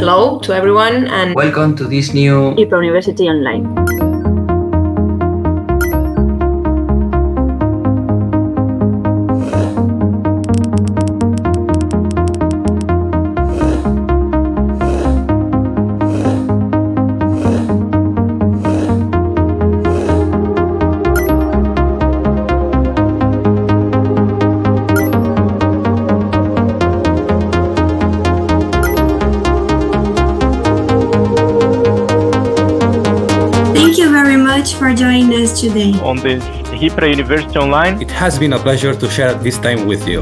Hello to everyone and welcome to this new HIPRA University Online. Thank you for joining us today on this HIPRA University Online. It has been a pleasure to share this time with you.